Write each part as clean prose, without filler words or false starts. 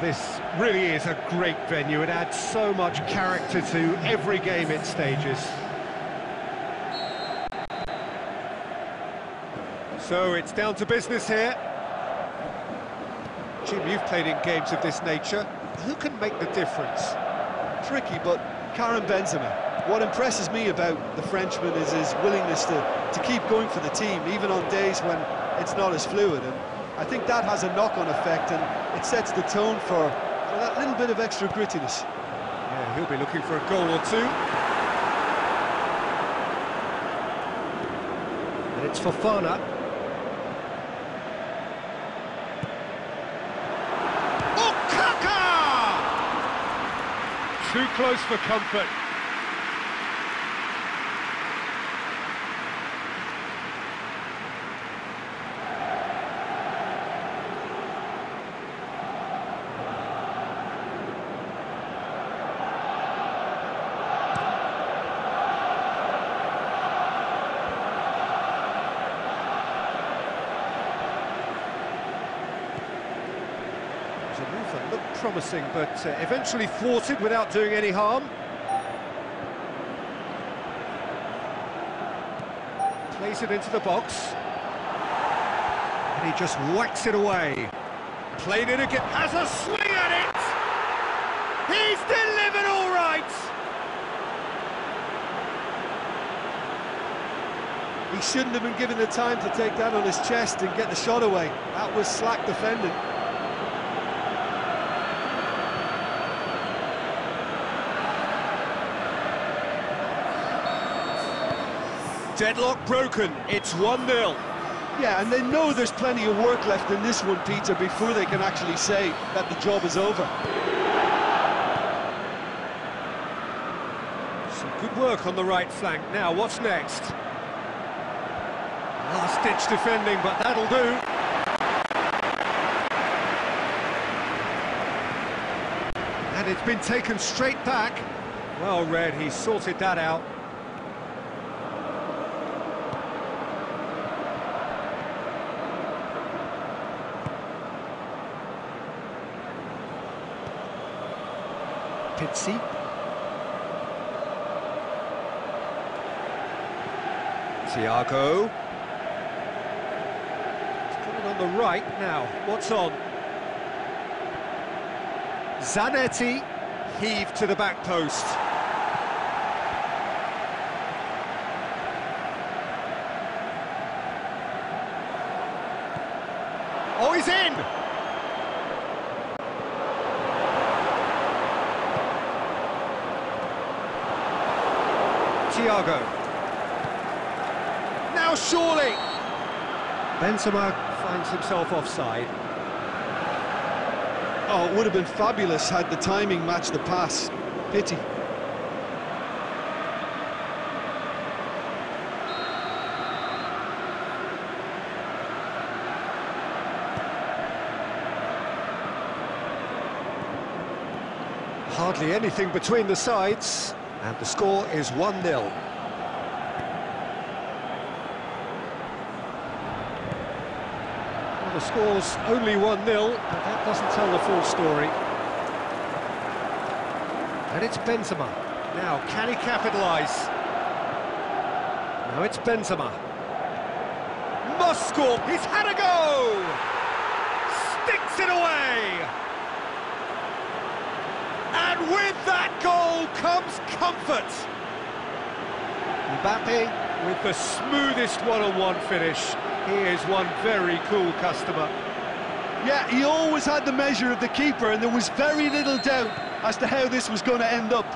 This really is a great venue. It adds so much character to every game it stages. So it's down to business here. Jim, you've played in games of this nature. Who can make the difference? Tricky, but Karim Benzema. What impresses me about the Frenchman is his willingness to keep going for the team, even on days when it's not as fluid. And I think that has a knock-on effect, and it sets the tone for that little bit of extra grittiness. Yeah, he'll be looking for a goal or two. And it's Fofana. Oh, Kaka! Too close for comfort. Looked promising, but eventually thwarted without doing any harm. Plays it into the box. And he just whacks it away. Played it again, has a swing at it! He's delivered all right! He shouldn't have been given the time to take that on his chest and get the shot away. That was slack defending. Deadlock broken, it's 1-0. Yeah, and they know there's plenty of work left in this one, Peter, before they can actually say that the job is over. Some good work on the right flank. Now, what's next? Last-ditch defending, but that'll do. And it's been taken straight back. Well read, he sorted that out. Pizzi. Thiago. He's got it on the right now. What's on? Zanetti heaved to the back post. Oh, he's in! Thiago. Now surely! Benzema finds himself offside. Oh, it would have been fabulous had the timing matched the pass. Pity. Hardly anything between the sides. And the score is 1-0. Well, the score's only 1-0, but that doesn't tell the full story. And it's Benzema. Now, can he capitalise? Now it's Benzema. Must score! He's had a go! Sticks it away! And with that goal comes comfort. Mbappe with the smoothest one-on-one finish. He is one very cool customer. Yeah, he always had the measure of the keeper, and there was very little doubt as to how this was going to end up.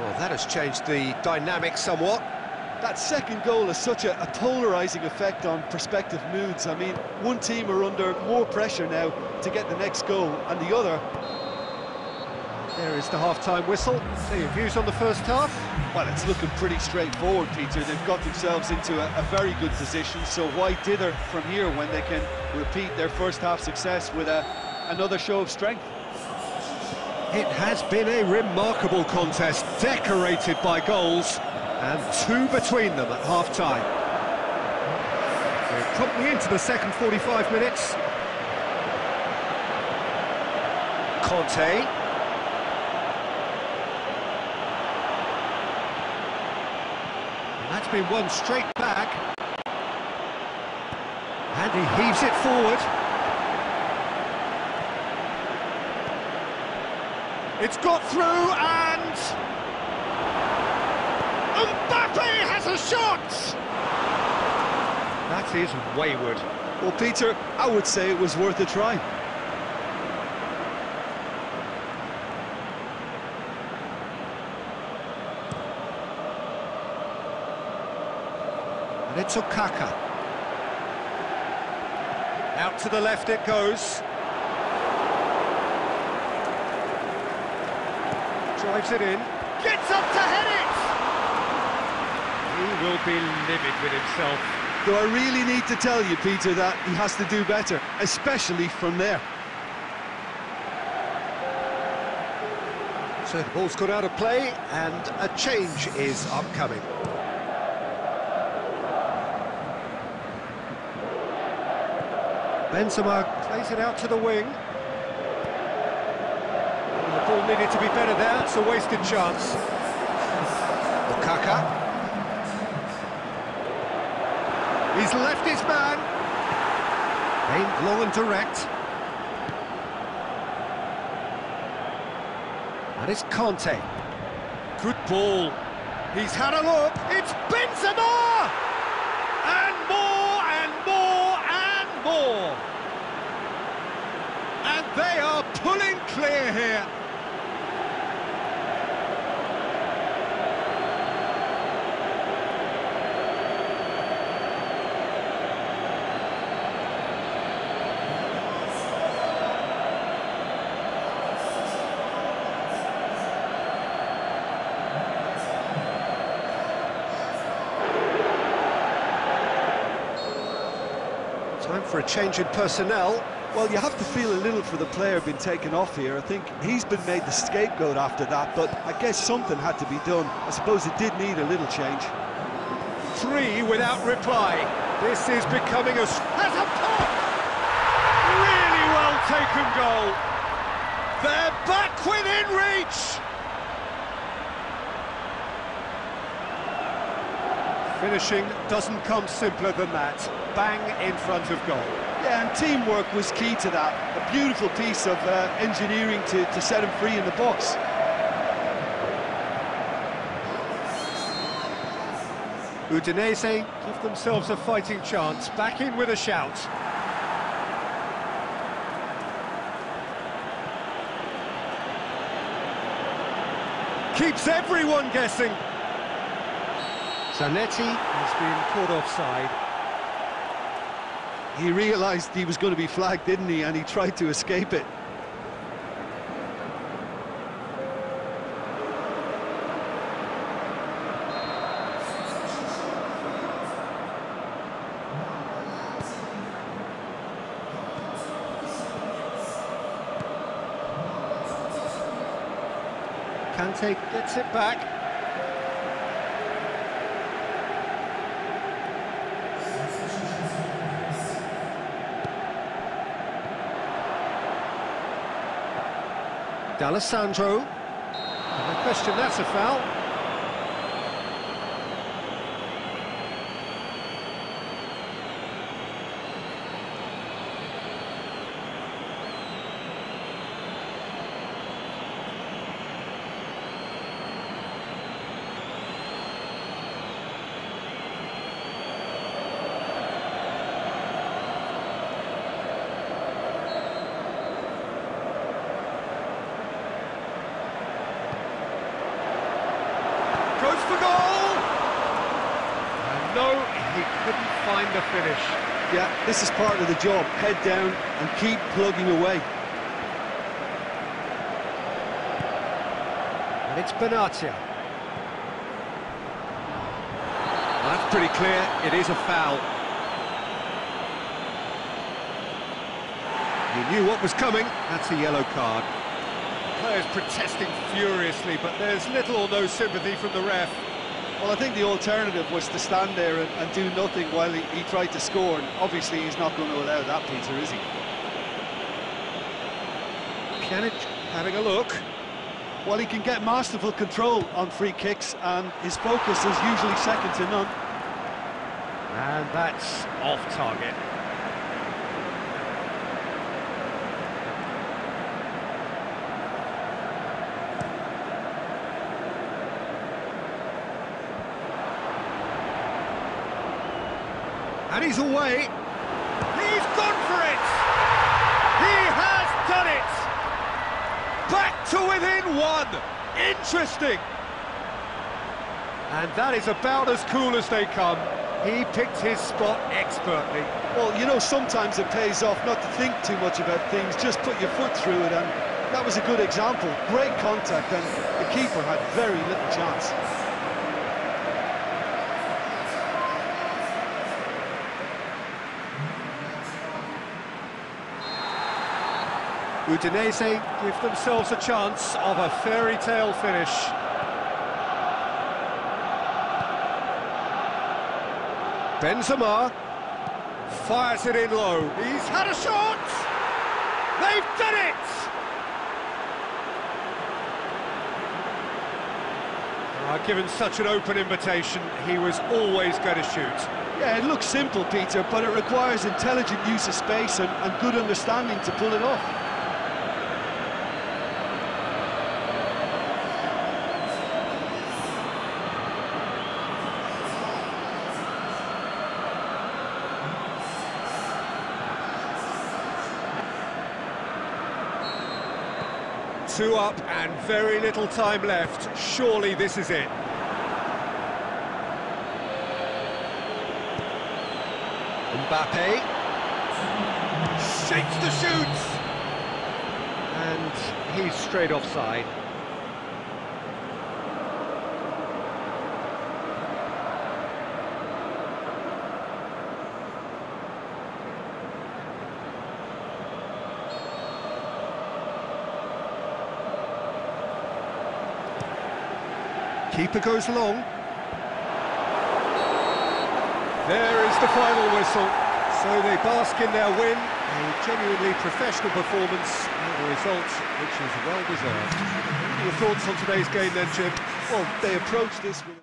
Well, that has changed the dynamic somewhat. That second goal has such a polarising effect on prospective moods. I mean, one team are under more pressure now to get the next goal, and the other... There is the half-time whistle. So your views on the first half? Well, it's looking pretty straightforward, Peter. They've got themselves into a very good position, so why dither from here when they can repeat their first-half success with another show of strength? It has been a remarkable contest, decorated by goals, and two between them at half-time. We're promptly into the second 45 minutes. Conte. That's been one straight back. And he heaves it forward. It's got through and... Mbappe has a shot! That is wayward. Well, Peter, I would say it was worth a try. And it's Okaka. Out to the left it goes. Drives it in, gets up to head it! He will be livid with himself. Though I really need to tell you, Peter, that he has to do better, especially from there. So the ball's got out of play, and a change is upcoming. Benzema plays it out to the wing. Ball needed to be better there, it's a wasted chance. Kaka. He's left his man. Aimed long and direct. And it's Kanté. Good ball. He's had a look. It's Benzema! And more, and more, and more. And they are pulling clear here. Time for a change in personnel. Well, you have to feel a little for the player being taken off here. I think he's been made the scapegoat after that, but I guess something had to be done. I suppose it did need a little change. Three without reply. This is becoming a... Has a pop! Really well taken goal. They're back within reach! Finishing doesn't come simpler than that. Bang in front of goal. Yeah, and teamwork was key to that. A beautiful piece of engineering to set him free in the box. Udinese give themselves a fighting chance. Back in with a shout. Keeps everyone guessing. Zanetti has been caught offside. He realised he was going to be flagged, didn't he? And he tried to escape it. Kanté gets it back. D'Alessandro, and the question, that's a foul. find the finish. Yeah, this is part of the job. Head down and keep plugging away. And it's Benatia. That's pretty clear. It is a foul. He knew what was coming. That's a yellow card. Players protesting furiously, but there's little or no sympathy from the ref. Well, I think the alternative was to stand there and do nothing while he tried to score, and obviously he's not going to allow that, Peter, is he? Kennett having a look. Well, he can get masterful control on free kicks, and his focus is usually second to none. And that's off target. And he's away. He's gone for it! He has done it! Back to within one! Interesting! And that is about as cool as they come. He picked his spot expertly. Well, you know, sometimes it pays off not to think too much about things, just put your foot through it, and that was a good example. Great contact, and the keeper had very little chance. Udinese give themselves a chance of a fairy-tale finish. Benzema fires it in low. He's had a shot! They've done it! Given such an open invitation, he was always going to shoot. Yeah, it looks simple, Peter, but it requires intelligent use of space and good understanding to pull it off. Two up and very little time left. Surely this is it. Mbappe shakes the shoots, and he's straight offside. Keeper goes long. There is the final whistle. So they bask in their win. A genuinely professional performance and a result which is well deserved. Your thoughts on today's game then, Jim? Well, they approached this with...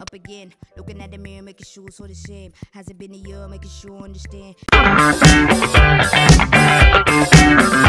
Up again, looking at the mirror, making sure it's all the same. Hasn't been a year, making sure I understand.